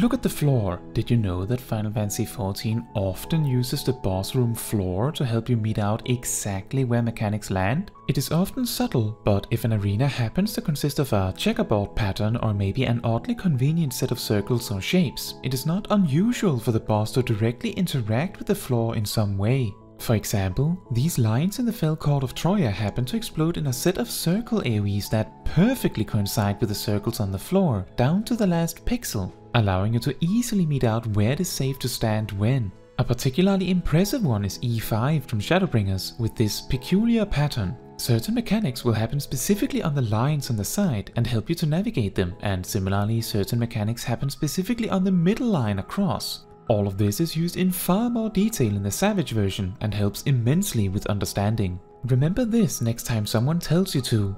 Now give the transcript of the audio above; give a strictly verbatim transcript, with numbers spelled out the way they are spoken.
Look at the floor. Did you know that Final Fantasy fourteen often uses the boss room floor to help you mete out exactly where mechanics land? It is often subtle, but if an arena happens to consist of a checkerboard pattern or maybe an oddly convenient set of circles or shapes, it is not unusual for the boss to directly interact with the floor in some way. For example, these lines in the Fell Court of Troia happen to explode in a set of circle A O Es that perfectly coincide with the circles on the floor, down to the last pixel, allowing you to easily mete out where it is safe to stand when. A particularly impressive one is E five from Shadowbringers with this peculiar pattern. Certain mechanics will happen specifically on the lines on the side and help you to navigate them, and similarly certain mechanics happen specifically on the middle line across. All of this is used in far more detail in the Savage version and helps immensely with understanding. Remember this next time someone tells you to